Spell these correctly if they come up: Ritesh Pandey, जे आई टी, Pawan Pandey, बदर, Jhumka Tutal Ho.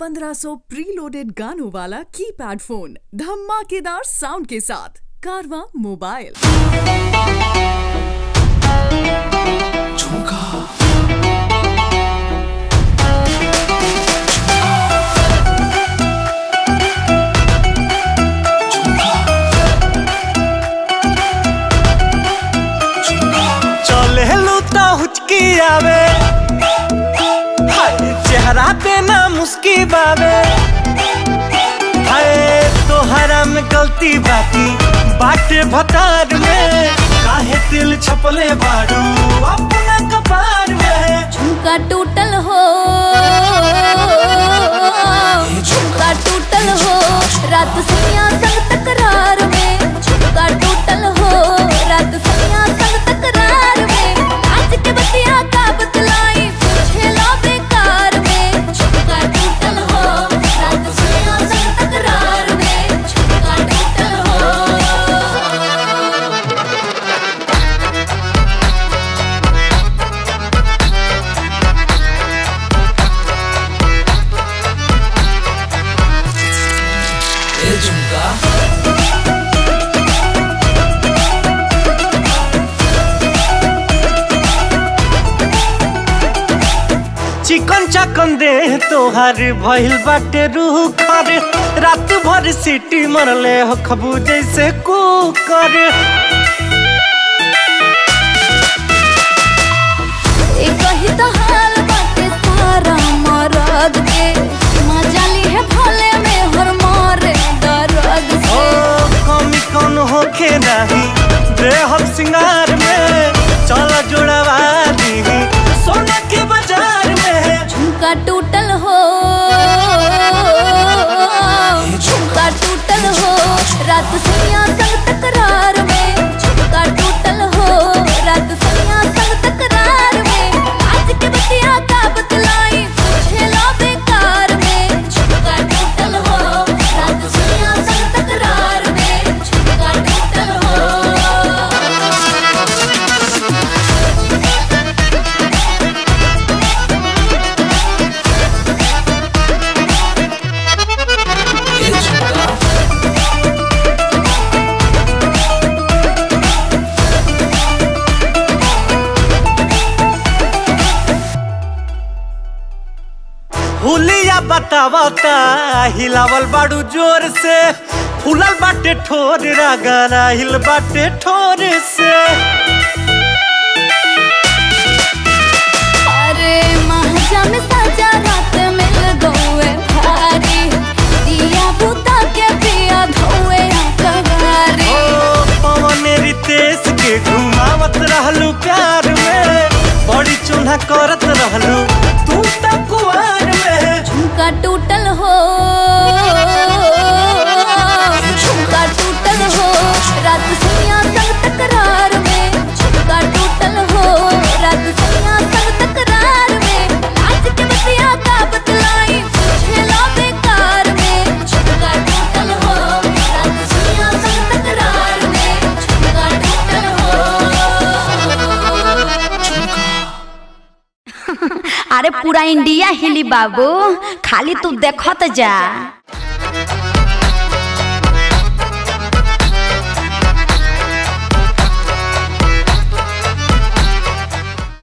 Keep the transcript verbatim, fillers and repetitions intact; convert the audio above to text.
पंद्रह सौ प्रीलोडेड गानों वाला कीपैड फोन धमाकेदार साउंड के साथ कारवां मोबाइल। झुमका चले लूटा हुचकी आवे चेहरा पे ना मुस्की बावे हाय तोहरा में गलती बाकी बाटे भतार में काहे दिल छपले बारू अपना कपार में। झुमका टूटल हो झुमका टूटल हो रात सनिया संग तकरार में। झुमका टूटल हो रात सनिया संग तकरार में आज के बतिया का बतलाई पूछे लो बेकार में। झुमका टूटल हो रात सनिया संग तकरार में। झुमका टूटल हो ए झुमका चिकन चाकन दे तोहार भइल बाटे रूह कर रात भर सीटी मरले हो खबू जैसे कुकर। एक ही तो हाल बाटे सारा मरद के मजाली है भोले में हर मारे दर्द से ओ कमी कौन होखे नहीं बेहद सिंगार में चला जोड़वा दीही सोना के बजा। झुमका टूटल हो झुमका टूटल हो रात सनिया संग तकरार में। झुमका टूटल हो रात सनिया संग तकरार में आज के बतिया का बतलाई पूछे लो बेकार में। झुमका टूटल हो रात सनिया संग तकरार में। झुमका टूटल हो हुलिया बतावता हिलावल बाड़ू जोर से फूलल बाटे ठोर रागरा हिल बाटे ठोर से। अरे महजा में साजा रात मिल गए भारी दिया बुता के पिया धोए अंतगारी ओ पवने रितेश के घुमावत रहलू प्यार में बड़ी चूल्हा करत रहलू तू तक कुआर में। झुमका टूटल हो झुमका टूटल हो रात सनिया संग तकरार में। झुमका टूटल हो रात सनिया संग तकरार में आज के बतिया का बतलाई पूछे लो बेकार में। झुमका टूटल हो रात सनिया संग तकरार में। झुमका टूटल हो अरे पूरा इंडिया हिली बाबू खाली तू देखत जा।